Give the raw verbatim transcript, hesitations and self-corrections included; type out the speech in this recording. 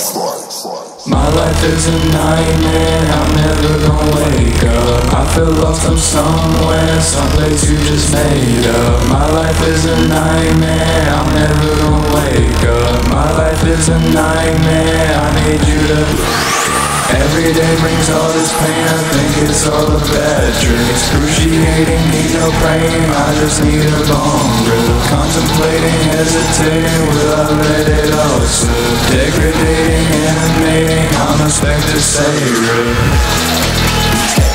My life is a nightmare, I'm never gonna wake up. I feel lost, I'm somewhere, someplace you just made up. My life is a nightmare, I'm never gonna wake up. My life is a nightmare, I need you to... Every day brings all this pain, I think it's all a bad dream. Excruciating, need no praying, I just need a long grip. Contemplating, hesitating, will I let it all slip? Degrading, animating, I'm expected to say it.